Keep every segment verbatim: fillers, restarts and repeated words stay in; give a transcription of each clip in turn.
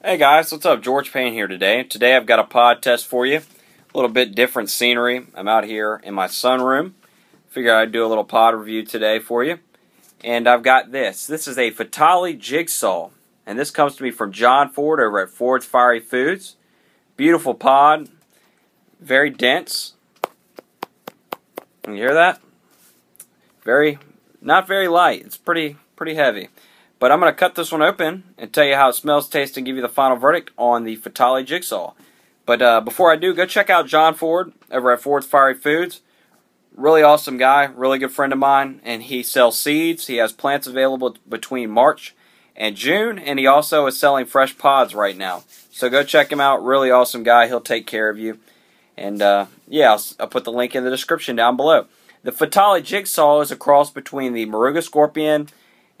Hey guys, what's up? George Payne here today. Today I've got a pod test for you. A little bit different scenery. I'm out here in my sunroom. Figure I'd do a little pod review today for you. And I've got this. This is a Fatalii Jigsaw. And this comes to me from John Ford over at Ford's Fiery Foods. Beautiful pod. Very dense. Can you hear that? Very, not very light. It's pretty, pretty heavy. But I'm going to cut this one open and tell you how it smells, tastes, and give you the final verdict on the Fatalii Jigsaw. But uh, before I do, go check out John Ford over at Ford's Fiery Foods. Really awesome guy, really good friend of mine, and he sells seeds. He has plants available between March and June, and he also is selling fresh pods right now. So go check him out, really awesome guy. He'll take care of you. And uh, yeah, I'll, I'll put the link in the description down below. The Fatalii Jigsaw is a cross between the Moruga Scorpion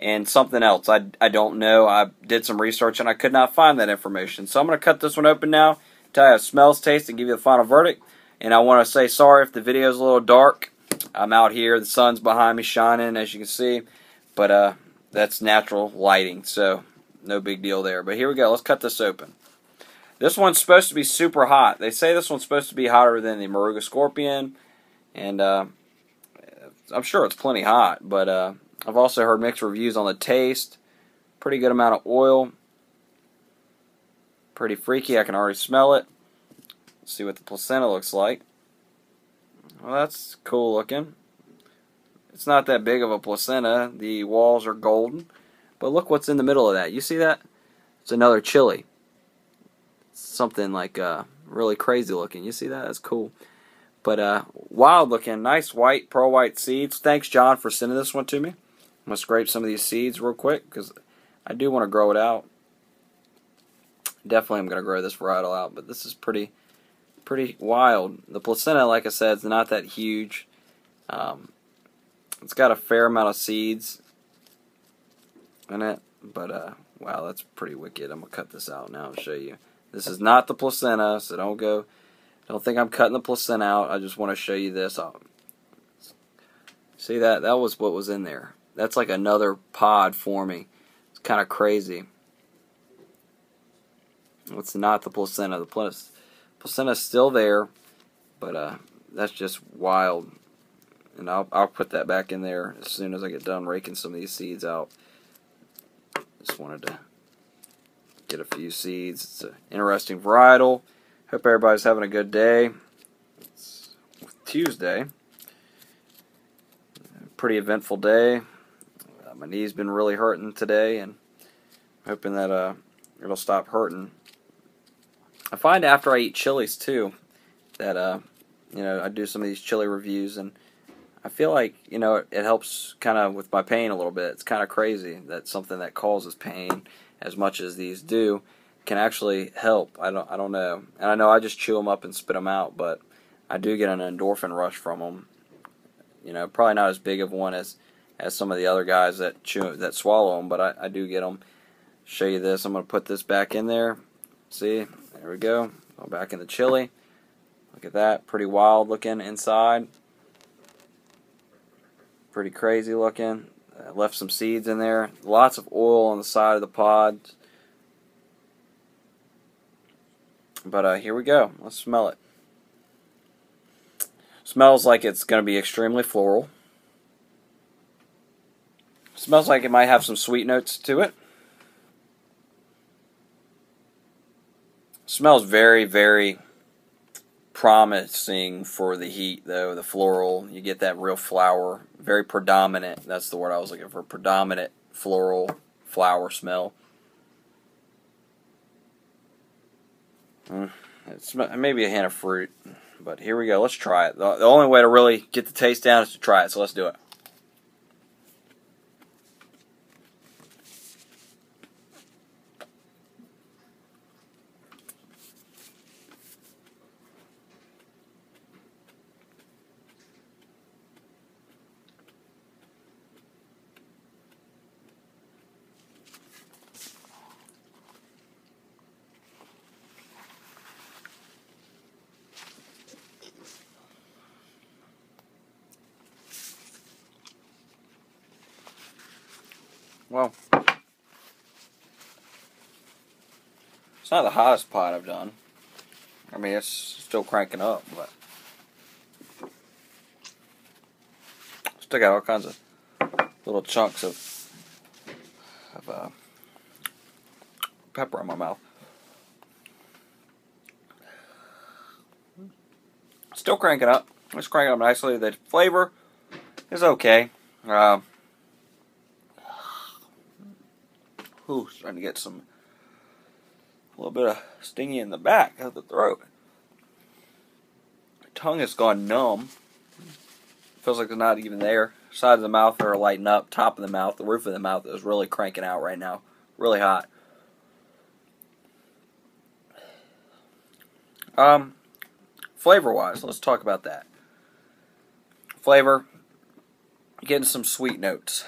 and something else. I, I don't know. I did some research and I could not find that information. So I'm going to cut this one open now, tell you how it smells, tastes, and give you the final verdict. And I want to say sorry if the video is a little dark. I'm out here. The sun's behind me shining, as you can see. But uh, that's natural lighting, so no big deal there. But here we go. Let's cut this open. This one's supposed to be super hot. They say this one's supposed to be hotter than the Moruga Scorpion. And uh, I'm sure it's plenty hot, but... Uh, I've also heard mixed reviews on the taste. Pretty good amount of oil. Pretty freaky. I can already smell it. Let's see what the placenta looks like. Well, that's cool looking. It's not that big of a placenta. The walls are golden. But look what's in the middle of that. You see that? It's another chili. Something like uh, really crazy looking. You see that? That's cool. But uh, wild looking. Nice white, pearl white seeds. Thanks, John, for sending this one to me. I'm going to scrape some of these seeds real quick because I do want to grow it out. Definitely I'm going to grow this varietal out, but this is pretty pretty wild. The placenta, like I said, is not that huge. Um, it's got a fair amount of seeds in it, but uh, wow, that's pretty wicked. I'm going to cut this out now and show you. This is not the placenta, so don't go. Don't think I'm cutting the placenta out. I just want to show you this. I'll, see that? That was what was in there. That's like another pod forming. It's kind of crazy. It's not the placenta. The placenta is still there, but uh, that's just wild. And I'll, I'll put that back in there as soon as I get done raking some of these seeds out. Just wanted to get a few seeds. It's an interesting varietal. Hope everybody's having a good day. It's Tuesday. Pretty eventful day. Uh, my knee's been really hurting today, and I'm hoping that uh, it'll stop hurting. I find after I eat chilies too that uh, you know, I do some of these chili reviews, and I feel like, you know, it, it helps kind of with my pain a little bit. It's kind of crazy that something that causes pain as much as these do can actually help. I don't I don't know, and I know I just chew them up and spit them out, but I do get an endorphin rush from them. You know, probably not as big of one as, as some of the other guys that chew that swallow them, but I, I do get them. Show you this. I'm going to put this back in there. See? There we go. Go back in the chili. Look at that. Pretty wild looking inside. Pretty crazy looking. I left some seeds in there. Lots of oil on the side of the pod. But uh, here we go. Let's smell it. Smells like it's going to be extremely floral. Smells like it might have some sweet notes to it. Smells very, very promising for the heat, though. The floral, you get that real flower. Very predominant. That's the word I was looking for. Predominant floral flower smell. Mm, it's maybe a hint of fruit. But here we go. Let's try it. The only way to really get the taste down is to try it. So let's do it. Well, It's not the hottest pot I've done. I mean, it's still cranking up, but still got all kinds of little chunks of of uh, pepper in my mouth. Still cranking up. It's cranking up nicely. The flavor is okay. Um, ooh, trying to get some a little bit of stingy in the back of the throat. The tongue has gone numb. Feels like it's not even there. Sides of the mouth are lighting up. Top of the mouth, the roof of the mouth is really cranking out right now. Really hot. Um, flavor-wise, let's talk about that. Flavor, getting some sweet notes.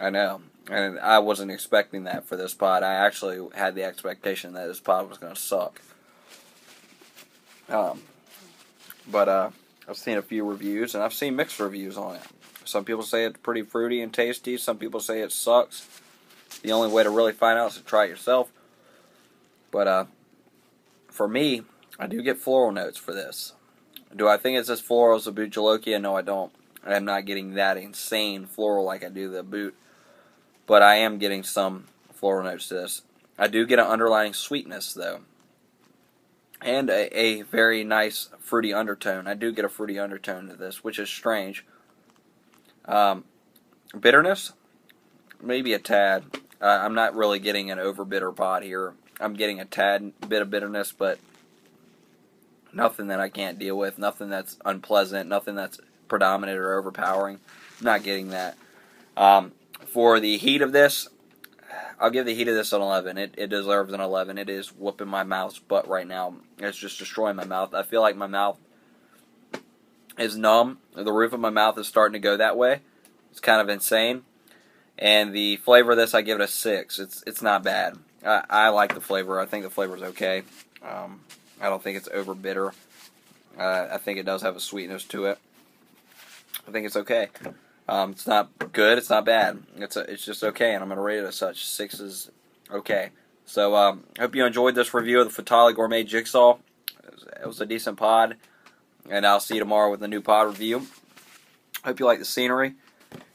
I know, and I wasn't expecting that for this pot. I actually had the expectation that this pot was going to suck. Um, but uh. I've seen a few reviews, and I've seen mixed reviews on it. Some people say it's pretty fruity and tasty. Some people say it sucks. The only way to really find out is to try it yourself. But uh, for me, I do get floral notes for this. Do I think it's as floral as the Boot Jalokia? No, I don't. I am not getting that insane floral like I do the Boot. But I am getting some floral notes to this. I do get an underlying sweetness, though. And a, a very nice fruity undertone. I do get a fruity undertone to this, which is strange. Um, bitterness? Maybe a tad. Uh, I'm not really getting an over-bitter pot here. I'm getting a tad bit of bitterness, but nothing that I can't deal with. Nothing that's unpleasant. Nothing that's predominant or overpowering. I'm not getting that. Um, for the heat of this, I'll give the heat of this an eleven. It, it deserves an eleven. It is whooping my mouth's butt right now. It's just destroying my mouth. I feel like my mouth is numb. The roof of my mouth is starting to go that way. It's kind of insane. And the flavor of this, I give it a six. It's it's not bad. I, I like the flavor. I think the flavor's okay. Um, I don't think it's over bitter. Uh, I think it does have a sweetness to it. I think it's okay. Um, it's not good, it's not bad, it's a, it's just okay, and I'm going to rate it as such. Six is okay. So, um, hope you enjoyed this review of the Fatalii Gourmet Jigsaw. It was, it was a decent pod, and I'll see you tomorrow with a new pod review. Hope you like the scenery.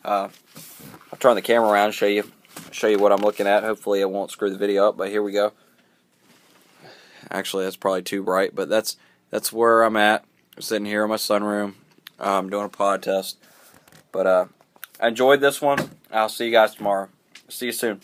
Uh, I'll turn the camera around and show you, show you what I'm looking at. Hopefully it won't screw the video up, but here we go. Actually, that's probably too bright, but that's, that's where I'm at. I'm sitting here in my sunroom. I'm um, doing a pod test. But uh, I enjoyed this one. I'll see you guys tomorrow. See you soon.